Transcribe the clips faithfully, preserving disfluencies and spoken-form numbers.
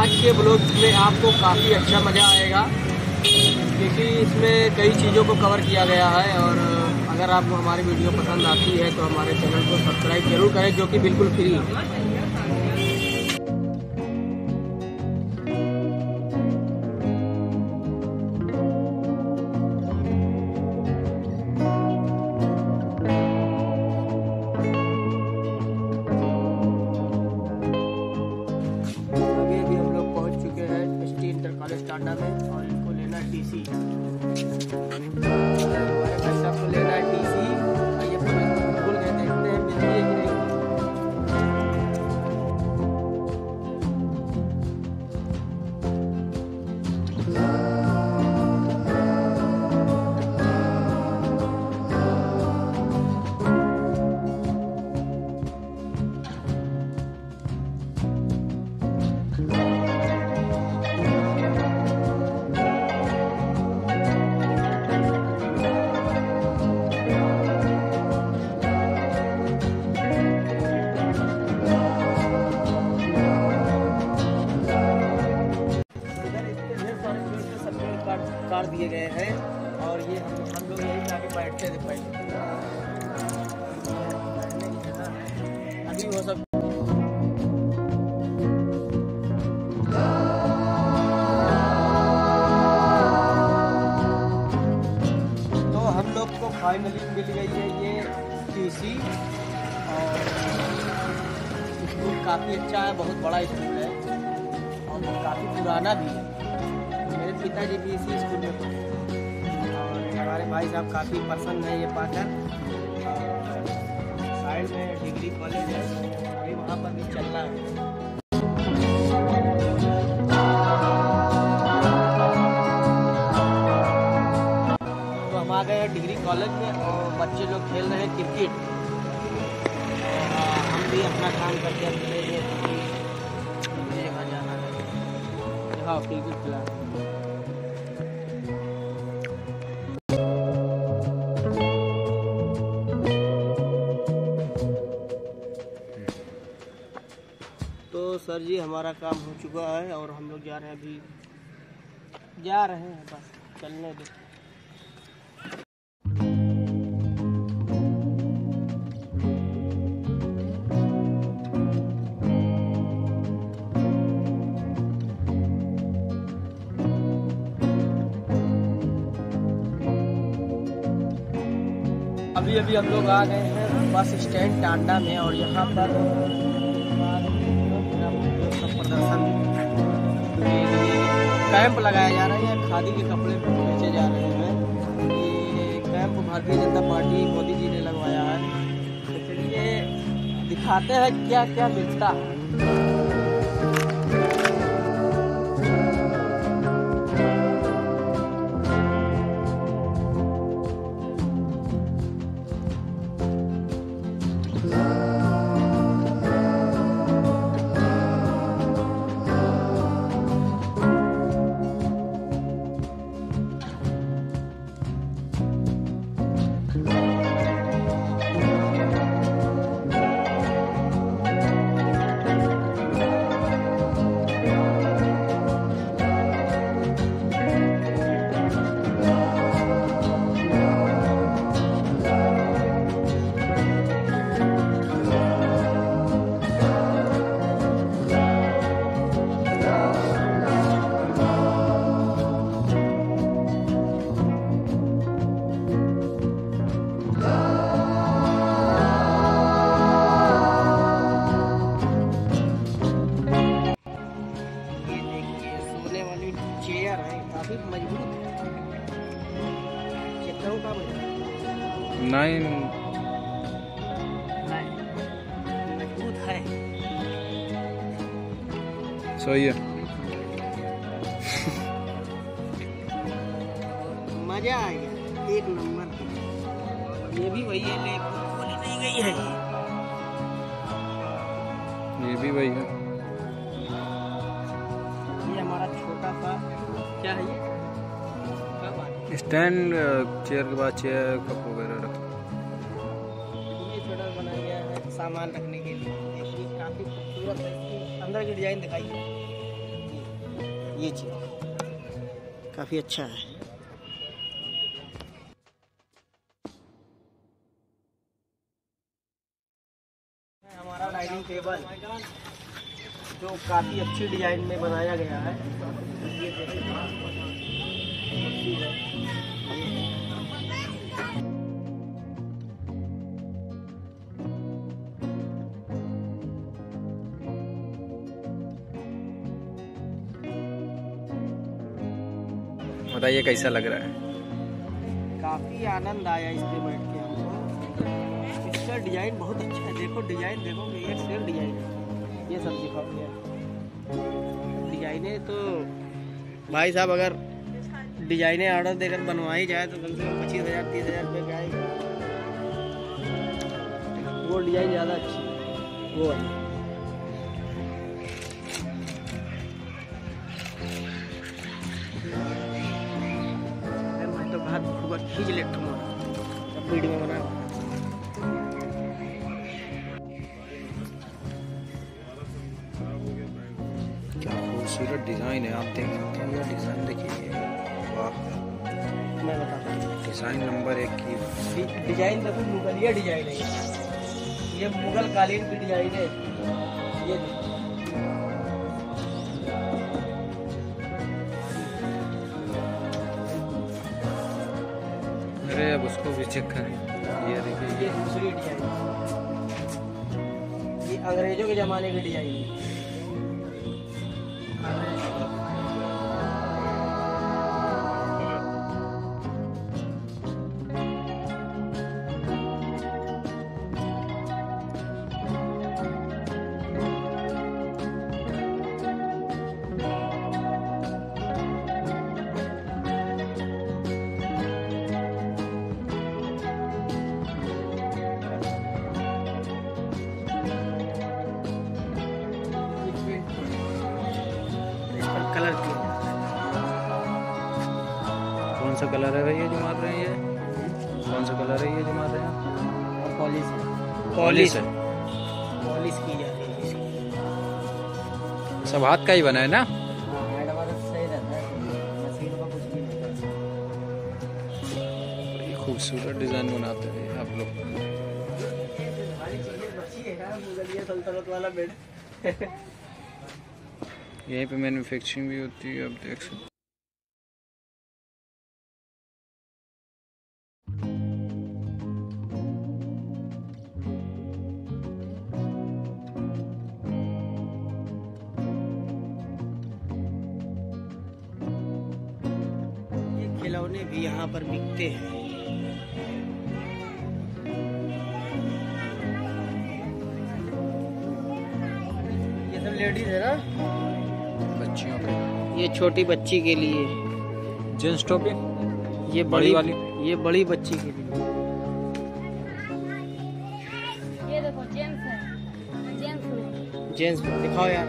आज के ब्लॉग में आपको काफ़ी अच्छा मज़ा आएगा क्योंकि इसमें कई चीज़ों को कवर किया गया है। और अगर आपको हमारी वीडियो पसंद आती है तो हमारे चैनल को सब्सक्राइब जरूर करें, जो कि बिल्कुल फ्री है। और इनको लेना है टीसी, सबको लेना है टीसी। और ये फुल गए, देखते हैं मिलती है कि दिए गए हैं। और ये हम हम लोग यही जाके बैठते थे पहले, अभी वो सब तो हम लोग को फाइनली मिल गई है ये टीसी। और स्कूल काफ़ी अच्छा है, बहुत बड़ा स्कूल है और काफ़ी पुराना भी है। मेरे पिताजी भी इसी स्कूल में पढ़े और हमारे भाई साहब काफ़ी पसंद है ये पार्लर। साइड में डिग्री कॉलेज है, अभी वहाँ पर भी चल रहा है। तो हम आ गए हैं डिग्री कॉलेज में और बच्चे लोग खेल रहे हैं क्रिकेट। हम भी अपना काम करके अपने जाना है। हाँ बिल्कुल फिलहाल तो सर जी हमारा काम हो चुका है और हम लोग जा रहे हैं, अभी जा रहे हैं बस चलने दो। अभी अभी हम लोग आ गए हैं बस स्टैंड टांडा में और यहाँ पर कैंप लगाया जा रहा है या खादी के कपड़े बेचे जा रहे हैं। ये कैंप भारतीय जनता पार्टी मोदी जी ने लगवाया है। तो चलिए दिखाते हैं क्या क्या मिलता है। नाइन मजबूत है, सही है। मजा आ गया, एक नंबर। ये भी वही है, लेकिन खोली नहीं गई है। ये भी वही है। ये हमारा छोटा सा क्या है, ये स्टैंड चेयर के बाद चेयर कप वगैरह रख। ये छोटा बनाया गया है सामान रखने के लिए, काफी खूबसूरत है। अंदर की डिजाइन दिखाई है। ये चीज़ काफ़ी अच्छा है। हमारा डाइनिंग टेबल जो काफ़ी अच्छी डिजाइन में बनाया गया है, बताइए कैसा लग रहा है? काफ़ी आनंद आया इसमें बैठ के हमको। इसका डिजाइन बहुत अच्छा है, देखो डिजाइन देखो, ये सेल डिजाइन है, ये सब दिखा दिया डिजाइने। तो भाई साहब अगर डिजाइने ऑर्डर देकर बनवाई जाए तो कम से कम पच्चीस हज़ार तीस हज़ार रुपये का आएगा। वो डिजाइन ज़्यादा अच्छी है वो है। मैं तो बाहर खूब खींच लेता हूँ सब वीडियो में बना। खूबसूरत डिज़ाइन है, आप देख सकते हैं। डिज़ाइन देखिए, वाह! मैं बताता हूँ डिज़ाइन नंबर एक की डिज़ाइन देखो, मुगलिया डिज़ाइन है ये, मुगल कालीन की डिज़ाइन है ये। अरे अब उसको भी चेक करें, ये देखिए ये दूसरी डिज़ाइन, ये अंग्रेजों के ज़माने की डिज़ाइन है। कौन सा कलर है भैया जो मार रहे हैं? ये कौन सा कलर है ये जो मार रहे हैं? पॉलिश है, पॉलिश है, पॉलिश की जा रही है इसकी। सब हाथ का ही बना है ना? खूबसूरत डिजाइन बनाते हैं आप लोग। सल्तनत वाला बेड यहीं पे मैन्युफैक्चरिंग भी होती है, आप देख सकते। खिलौने भी यहाँ पर बिकते हैं। ये सब लेडीज है ना, बच्चियों के, ये छोटी बच्ची के लिए जेंट्स टॉपिक, ये बड़ी वाली, ये बड़ी बच्ची के लिए। ये देखो जेंट्स है, जेंट्स में जेंट्स दिखाओ यार।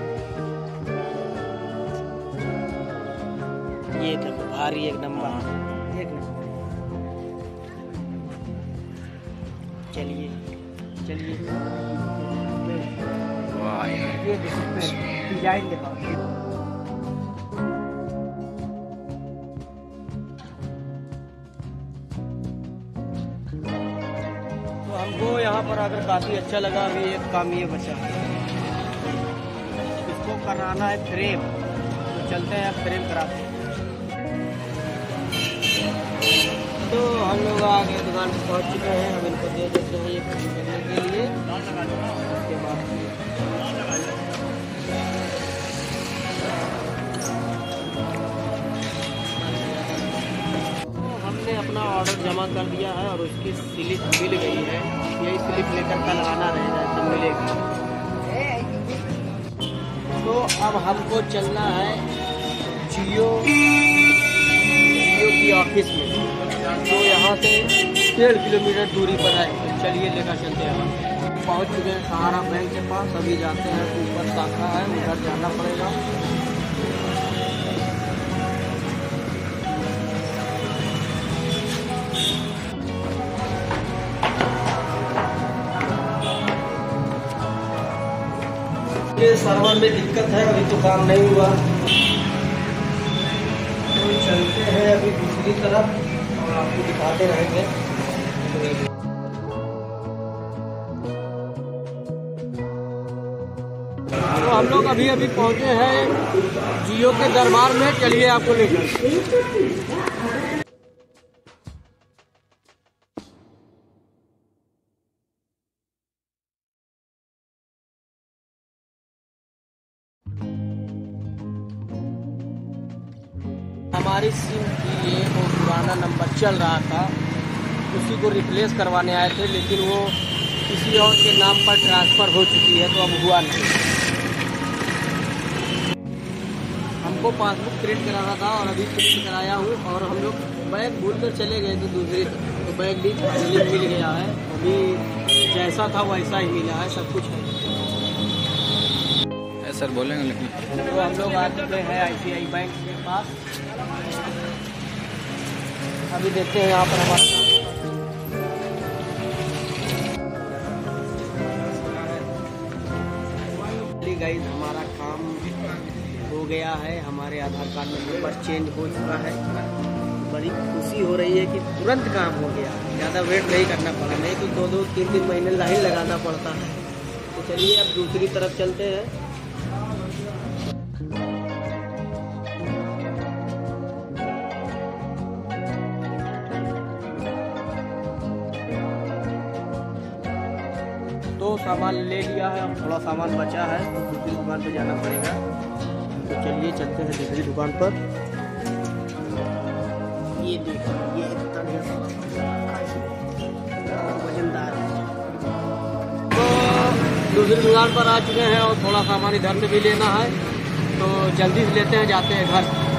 ये देखो भारी एक नंबर, एक नंबर। चलिए चलिए वाह, ये डिजाइन देखो। तो हमको यहाँ पर आकर काफी अच्छा लगा। अभी एक काम ये बचा, इसको कराना है फ्रेम, तो चलते हैं फ्रेम कराते हैं। तो हम लोग आगे दुकान पर पहुँच चुके हैं, हम इनको दे देते हैं ये खरीद करने के लिए। उसके बाद तो हमने अपना ऑर्डर जमा कर दिया है और उसकी स्लिप मिल गई है। यही स्लिप लेकर कल आना रहेगा, तो मिलेगा। तो अब हमको चलना है जियो जियो की ऑफिस में, तो यहाँ से डेढ़ किलोमीटर दूरी पर है। तो चलिए लेकर चलते हैं। पहुँच चुके हैं सहारा बैंक के पास, अभी जाते हैं ऊपर शाखा है उधर जाना पड़ेगा। सर्वर में दिक्कत है, अभी तो काम नहीं हुआ। तो चलते हैं अभी दूसरी तरफ और आपको दिखाते रहेंगे। तो हम लोग अभी अभी पहुंचे हैं जियो के दरबार में, चलिए आपको लेकर। हमारी सिम की ये वो पुराना नंबर चल रहा था, उसी को रिप्लेस करवाने आए थे, लेकिन वो किसी और के नाम पर ट्रांसफ़र हो चुकी है तो अब हुआ नहीं। हमको पासबुक प्रिंट कराना था और अभी प्रिंट कराया हूँ, और हम लोग बैग भूल कर चले गए थे दूसरे, तो बैग भी फाइनली मिल गया है। अभी जैसा था वैसा ही मिला है, सब कुछ है सर बोलेंगे लेकिन। तो हम लोग आ चुके हैं आई सी आई बैंक के पास, अभी देखते हैं यहाँ पर हमारा। गाइस हमारा काम हो गया है, हमारे आधार कार्ड नंबर पर चेंज हो चुका है। बड़ी खुशी हो रही है कि तुरंत काम हो गया, ज़्यादा वेट नहीं करना पड़ा, नहीं तो दो दो तीन तीन महीने लाइन लगाना पड़ता है। तो चलिए अब दूसरी तरफ चलते हैं। तो सामान ले लिया है, अब थोड़ा सामान बचा है तो दूसरी दुकान पर जाना पड़ेगा। तो चलिए चलते हैं दूसरी दुकान पर। ये देखो ये इतना वजनदार है। तो दूसरी दुकान पर आ चुके हैं और थोड़ा सामान इधर से भी लेना है, तो जल्दी से लेते हैं, जाते हैं घर।